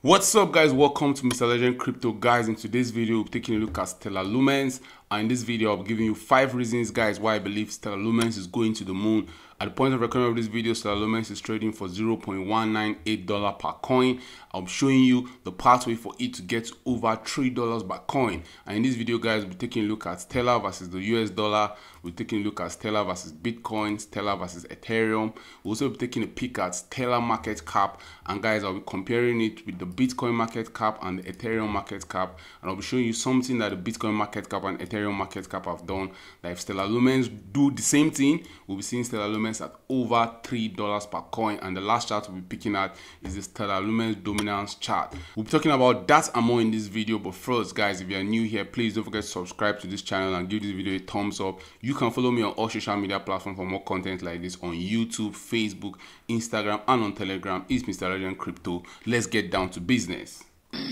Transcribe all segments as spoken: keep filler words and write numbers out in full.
What's up, guys? Welcome to Mister Legend Crypto. Guys, in today's video we'll be taking a look at Stellar Lumens, and in this video I'll be giving you five reasons, guys, why I believe Stellar Lumens is going to the moon. At the point of recording of this video, Stellar Lumens is trading for zero point one nine eight dollars per coin. I'll be showing you the pathway for it to get to over three dollars per coin, and in this video, guys, we'll be taking a look at Stellar versus the U S dollar. We'll be taking a look at Stellar versus Bitcoin, Stellar versus Ethereum. We'll also be taking a peek at Stellar market cap, and guys, I'll be comparing it with the Bitcoin market cap and the Ethereum market cap, and I'll be showing you something that the Bitcoin market cap and Ethereum market cap have done. That if Stellar Lumens do the same thing, we'll be seeing Stellar Lumens at over three dollars per coin. And the last chart we'll be picking at is the Stellar Lumens dominance chart. We'll be talking about that and more in this video. But first, guys, if you are new here, please don't forget to subscribe to this channel and give this video a thumbs up. You can follow me on all social media platforms for more content like this on YouTube, Facebook, Instagram, and on Telegram. It's Mister Legend Crypto. Let's get down to business. Seven,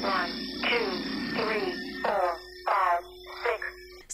one, two, three, four, five, six.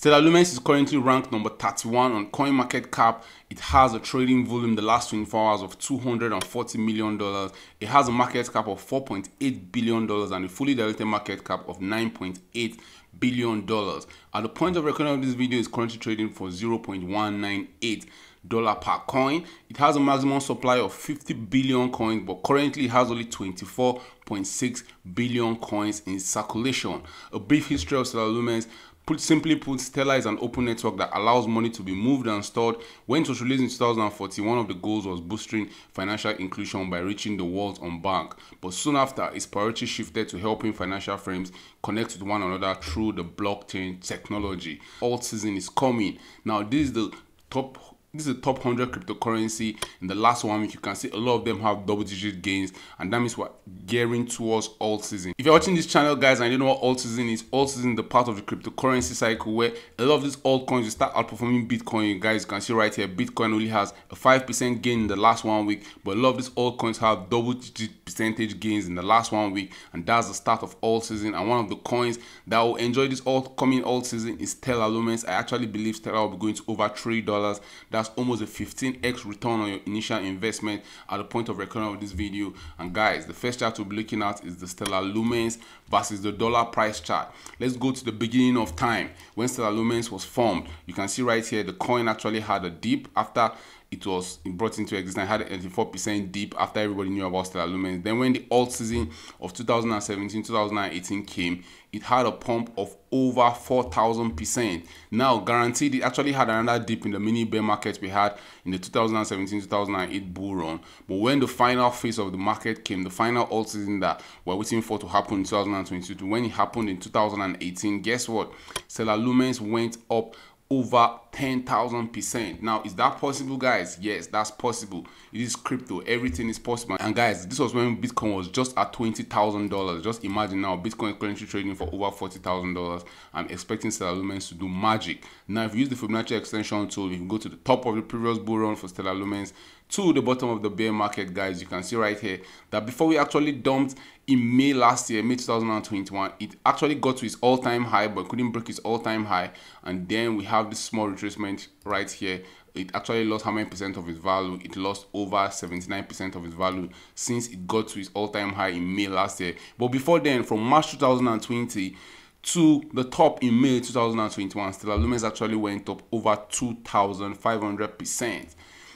Stellar Lumens is currently ranked number thirty-one on CoinMarketCap. It has a trading volume the last twenty-four hours of two hundred forty million dollars. It has a market cap of four point eight billion dollars and a fully diluted market cap of nine point eight billion dollars. At the point of recording of this video, is currently trading for zero point one nine eight dollars per coin. It has a maximum supply of fifty billion coins, but currently it has only twenty-four point six billion coins in circulation. A brief history of Stellar Lumens. Put, simply put, Stellar is an open network that allows money to be moved and stored. When it was released in two thousand fourteen, one of the goals was boosting financial inclusion by reaching the world's unbanked. But soon after, its priority shifted to helping financial frames connect with one another through the blockchain technology. Altseason is coming. Now, this is the top... This is the top one hundred cryptocurrency in the last one week. You can see a lot of them have double digit gains, and that means we're gearing towards Altseason. If you're watching this channel, guys, and you know what Altseason is, Altseason is the part of the cryptocurrency cycle where a lot of these altcoins will start outperforming Bitcoin. You guys can see right here, Bitcoin only has a five percent gain in the last one week, but a lot of these altcoins have double digit percentage gains in the last one week, and that's the start of Altseason. And one of the coins that will enjoy this upcoming Altseason is Stellar Lumens. I actually believe Stellar will be going to over three dollars. That's almost a fifteen X return on your initial investment at the point of recording of this video. And guys, the first chart we'll be looking at is the Stellar Lumens versus the dollar price chart. Let's go to the beginning of time when Stellar Lumens was formed. You can see right here the coin actually had a dip after it was brought into existence. Had an eighty-four percent dip after everybody knew about Stellar Lumens. Then when the alt season of two thousand seventeen two thousand eighteen came, it had a pump of over four thousand percent. Now, guaranteed, it actually had another dip in the mini bear market we had in the two thousand seventeen two thousand eight bull run. But when the final phase of the market came, the final alt season that we're waiting for to happen in two thousand twenty-two, when it happened in two thousand eighteen, guess what? Stellar Lumens went up over ten thousand percent. Now, is that possible, guys? Yes, that's possible. It is crypto. Everything is possible. And guys, this was when Bitcoin was just at twenty thousand dollars. Just imagine now, Bitcoin is currently trading for over forty thousand dollars. I'm expecting Stellar Lumens to do magic. Now, if you use the Fibonacci extension tool, you can go to the top of the previous bull run for Stellar Lumens to the bottom of the bear market, guys. You can see right here that before we actually dumped in May last year, May two thousand twenty-one, it actually got to its all-time high, but couldn't break its all-time high. And then we have this small retracement right here. It actually lost how many percent of its value? It lost over seventy-nine percent of its value since it got to its all-time high in May last year. But before then, from March two thousand twenty to the top in May two thousand twenty-one, Stellar Lumens actually went up over two thousand five hundred percent.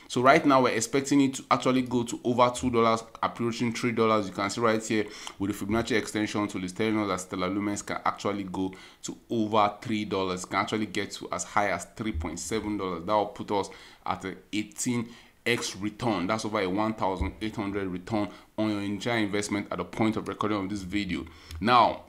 So right now we're expecting it to actually go to over two dollars, approaching three dollars. You can see right here with the Fibonacci extension tool is telling us that Stellar Lumens can actually go to over three dollars, can actually get to as high as three point seven dollars. That will put us at an eighteen X return. That's over a one thousand eight hundred return on your entire investment at the point of recording of this video. Now,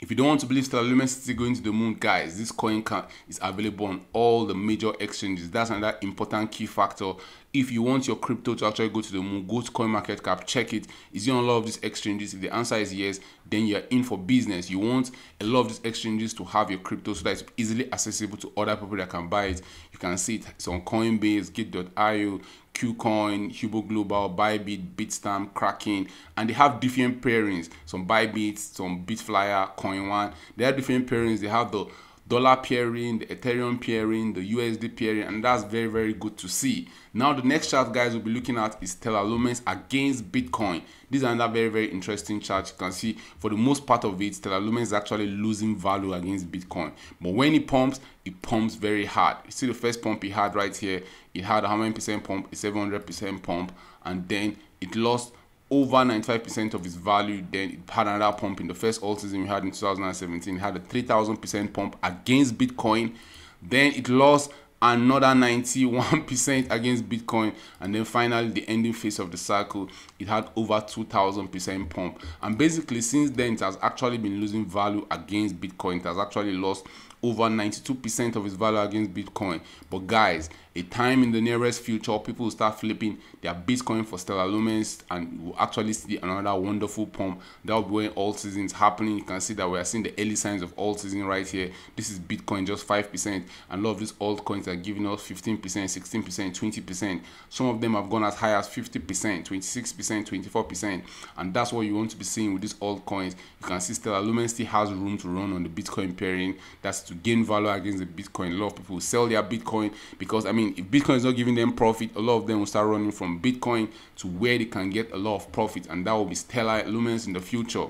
if you don't want to believe Stellar Lumens is still going to the moon, guys, this coin can, is available on all the major exchanges. That's another important key factor. If you want your crypto to actually go to the moon, go to CoinMarketCap, check it. Is it on a lot of these exchanges? If the answer is yes, then you're in for business. You want a lot of these exchanges to have your crypto so that it's easily accessible to other people that can buy it. You can see it. It's on Coinbase, Gate dot I O, Qcoin, Hubo Global, Bybit, Bitstamp, Kraken, and they have different pairings. Some Bybit, some Bitflyer, CoinOne. They have different pairings. They have the dollar pairing, the Ethereum pairing, the U S D pairing, and that's very, very good to see. Now, the next chart, guys, we'll be looking at is Stellar Lumens against Bitcoin. This is another very, very interesting chart. You can see for the most part of it, Stellar Lumens is actually losing value against Bitcoin. But when it pumps, it pumps very hard. You see the first pump it had right here. It had a how many percent pump? A seven hundred percent pump. And then it lost over ninety-five percent of its value. Then it had another pump in the first Altseason we had in two thousand seventeen. It had a three thousand percent pump against Bitcoin. Then it lost another ninety-one percent against Bitcoin. And then finally, the ending phase of the cycle, it had over two thousand percent pump. And basically, since then, it has actually been losing value against Bitcoin. It has actually lost over ninety-two percent of its value against Bitcoin. But guys, a time in the nearest future, people will start flipping their Bitcoin for Stellar Lumens, and we'll actually see another wonderful pump. That will be when Altseason is happening. You can see that we are seeing the early signs of Altseason right here. This is Bitcoin, just five percent, and a lot of these altcoins are giving us fifteen percent, sixteen percent, twenty percent. Some of them have gone as high as fifty percent, twenty-six percent, twenty-four percent, and that's what you want to be seeing with these altcoins. You can see Stellar Lumens still has room to run on the Bitcoin pairing. That's to gain value against the Bitcoin. A lot of people will sell their Bitcoin because, I mean, if Bitcoin is not giving them profit, a lot of them will start running from Bitcoin to where they can get a lot of profit, and that will be Stellar Lumens in the future.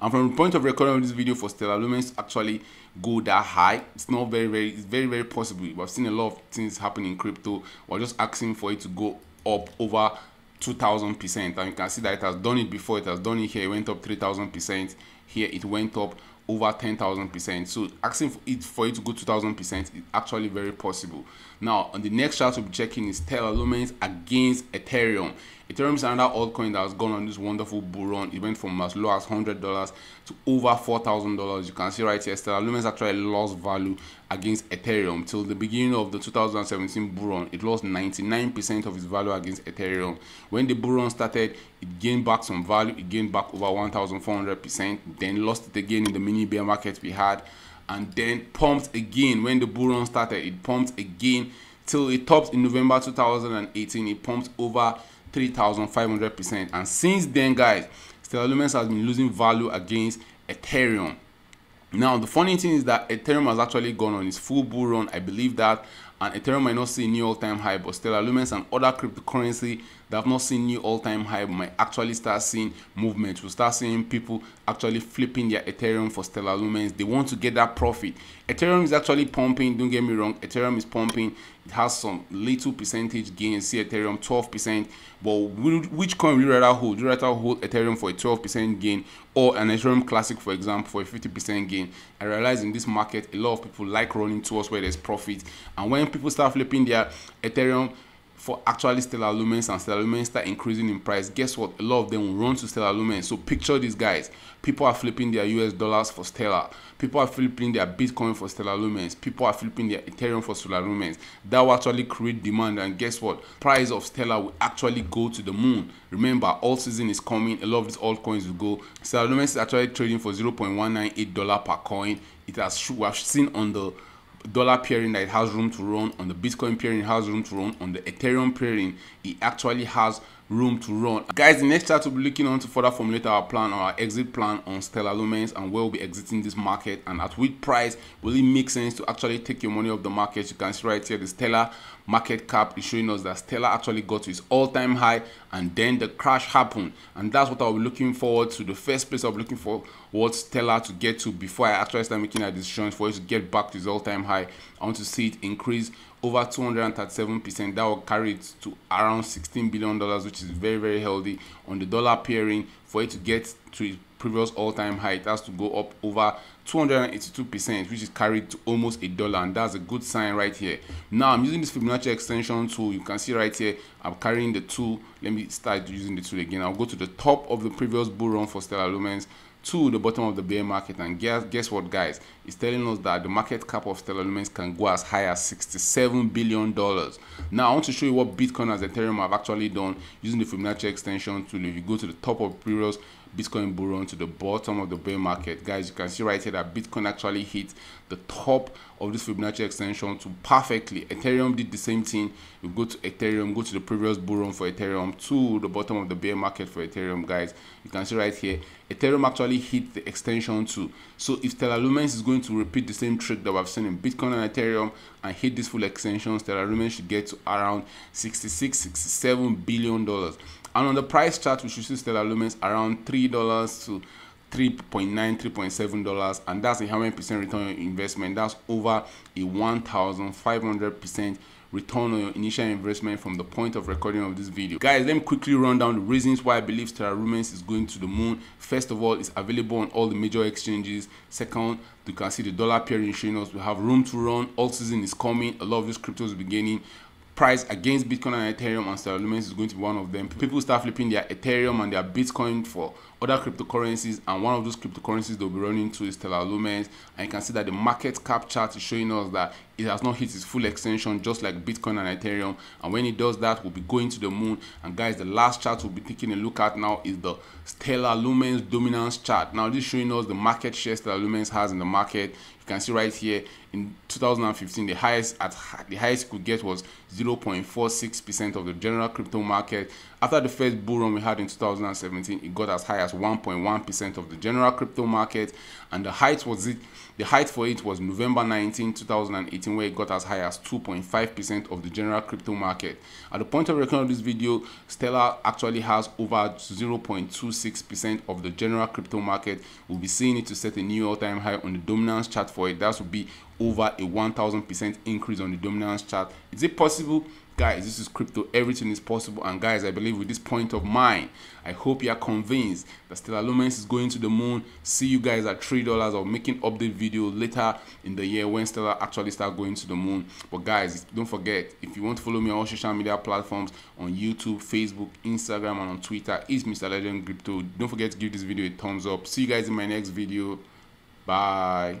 And from the point of recording of this video for Stellar Lumens actually go that high, it's not very, very, it's very, very possible. We've seen a lot of things happen in crypto. We're just asking for it to go up over two thousand percent, and you can see that it has done it before. It has done it here. It went up three thousand percent. Here it went up over ten thousand percent. So asking for it for it to go two thousand percent is actually very possible. Now, on the next chart we'll be checking is Stellar Lumens against Ethereum. Ethereum is another altcoin that has gone on this wonderful bull run. It went from as low as one hundred dollars to over four thousand dollars. You can see right here, Stellar Lumens actually lost value against Ethereum. Till the beginning of the two thousand seventeen bull run, it lost ninety-nine percent of its value against Ethereum. When the bull run started, it gained back some value. It gained back over one thousand four hundred percent, then lost it again in the mini bear market we had, and then pumped again. When the bull run started, it pumped again till it topped in November two thousand eighteen. It pumped over three thousand five hundred percent, and since then, guys, Stellar Lumens has been losing value against Ethereum. Now, the funny thing is that Ethereum has actually gone on its full bull run. I believe that, and Ethereum might not see a new all-time high, but Stellar Lumens and other cryptocurrency that have not seen new all-time high might actually start seeing movement. We'll start seeing people actually flipping their Ethereum for Stellar Lumens. They want to get that profit. Ethereum is actually pumping. Don't get me wrong. Ethereum is pumping. It has some little percentage gains. See Ethereum twelve percent. But which coin would you rather hold? Would you rather hold Ethereum for a twelve percent gain or an Ethereum Classic, for example, for a fifty percent gain? I realize in this market, a lot of people like running towards where there's profit. And when people start flipping their Ethereum for actually Stellar Lumens, and Stellar Lumens start increasing in price, guess what? A lot of them will run to Stellar Lumens. So picture these guys. People are flipping their U S dollars for Stellar. People are flipping their Bitcoin for Stellar Lumens. People are flipping their Ethereum for Stellar Lumens. That will actually create demand, and guess what? Price of Stellar will actually go to the moon. Remember, all season is coming. A lot of these altcoins will go. Stellar Lumens is actually trading for zero point one nine eight dollars per coin. It has, we have seen on the dollar pairing that it has room to run, on the Bitcoin pairing it has room to run, on the Ethereum pairing it actually has room to run. Guys, the next chart we'll be looking on to further formulate our plan, our exit plan on Stellar Lumens, and where we'll be exiting this market, and at which price will it make sense to actually take your money off the market. You can see right here the Stellar market cap is showing us that Stellar actually got to its all-time high, and then the crash happened, and that's what I'll be looking forward to. The first place I'll be looking for what Stellar to get to before I actually start making a decision for it to get back to its all-time high. I want to see it increase over two hundred thirty-seven percent. That will carry it to around sixteen billion dollars, which is very, very healthy. On the dollar pairing, for it to get to its previous all-time high, it has to go up over two hundred eighty-two percent, which is carried to almost a dollar, and that's a good sign right here. Now I'm using this Fibonacci extension tool. You can see right here I'm carrying the tool. Let me start using the tool again. I'll go to the top of the previous bull run for Stellar Lumens to the bottom of the bear market, and guess guess what, guys? It's telling us that the market cap of Stellar Lumens can go as high as sixty-seven billion dollars. Now I want to show you what Bitcoin and Ethereum have actually done using the Fibonacci extension tool. If you go to the top of previous Bitcoin bull run to the bottom of the bear market. Guys, you can see right here that Bitcoin actually hit the top of this Fibonacci extension to perfectly. Ethereum did the same thing. You go to Ethereum, go to the previous bull run for Ethereum, to the bottom of the bear market for Ethereum. Guys, you can see right here Ethereum actually hit the extension too. So if Stellar Lumens is going to repeat the same trick that we've seen in Bitcoin and Ethereum and hit this full extension, Stellar Lumens should get to around sixty-six, sixty-seven billion dollars. And on the price chart, we should see Stellar Lumens around three dollars to three point nine, three point seven dollars, and that's a one hundred percent return on investment. That's over a one thousand five hundred percent return on your initial investment from the point of recording of this video. Guys, let me quickly run down the reasons why I believe Stellar Lumens is going to the moon. First of all, it's available on all the major exchanges. Second, you can see the dollar pair showing us we have room to run. Altseason is coming. A lot of these cryptos are beginning. Price against Bitcoin and Ethereum, and Stellar Lumens is going to be one of them. People start flipping their Ethereum and their Bitcoin for other cryptocurrencies, and one of those cryptocurrencies they'll be running to is Stellar Lumens. And you can see that the market cap chart is showing us that it has not hit its full extension, just like Bitcoin and Ethereum. And when it does that, we'll be going to the moon. And guys, the last chart we'll be taking a look at now is the Stellar Lumens dominance chart. Now this is showing us the market share Stellar Lumens has in the market. You can see right here in two thousand fifteen, the highest at the highest you could get was zero point four six percent of the general crypto market. After the first bull run we had in two thousand seventeen, it got as high as one point one percent of the general crypto market, and the height was it the height for it was November nineteenth, two thousand eighteen, where it got as high as two point five percent of the general crypto market. At the point of recording of this video, Stellar actually has over zero point two six percent of the general crypto market. We'll be seeing it to set a new all-time high on the dominance chart for it. That would be over a one thousand percent increase on the dominance chart. Is it possible? Guys, this is crypto. Everything is possible. And guys, I believe with this point of mind, I hope you are convinced that Stellar Lumens is going to the moon. See you guys at three dollars. I'll make an update video later in the year when Stellar actually starts going to the moon. But guys, don't forget, if you want to follow me on all social media platforms, on YouTube, Facebook, Instagram, and on Twitter, it's Mister Legend Crypto. Don't forget to give this video a thumbs up. See you guys in my next video. Bye.